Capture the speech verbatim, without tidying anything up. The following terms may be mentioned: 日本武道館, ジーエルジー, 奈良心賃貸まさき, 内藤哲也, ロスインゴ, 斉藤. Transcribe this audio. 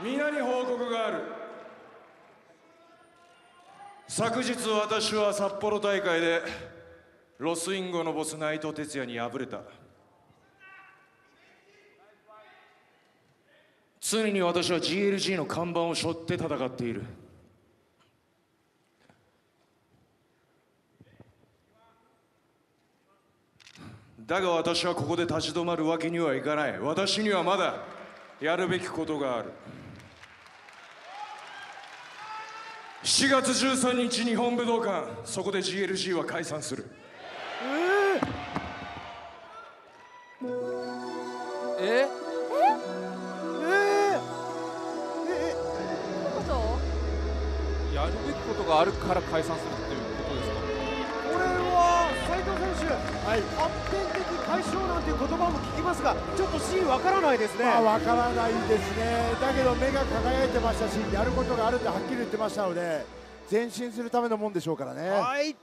皆に報告がある。昨日私は札幌大会でロスインゴのボス内藤哲也に敗れた。常に私は ジーエルジー の看板を背負って戦っている。だが私はここで立ち止まるわけにはいかない。私にはまだやるべきことがある。しがつじゅうさんにち日本武道館、そこで ジーエルジー は解散する。えー、えええええやるべきことがあるから解散するっていうことですか？これは斉藤選手、はい、発展解消なんていう言葉も聞きますが、ちょっとシーンわからないですね。まあ、わからないですね。だけど目が輝いてましたし、やることがあるってはっきり言ってましたので、前進するためのもんでしょうからね。はい。